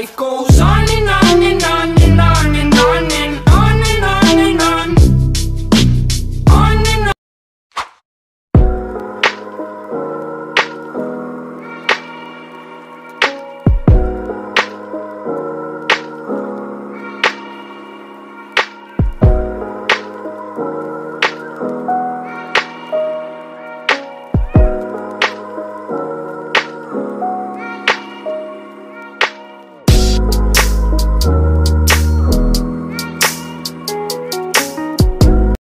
life goes on and on.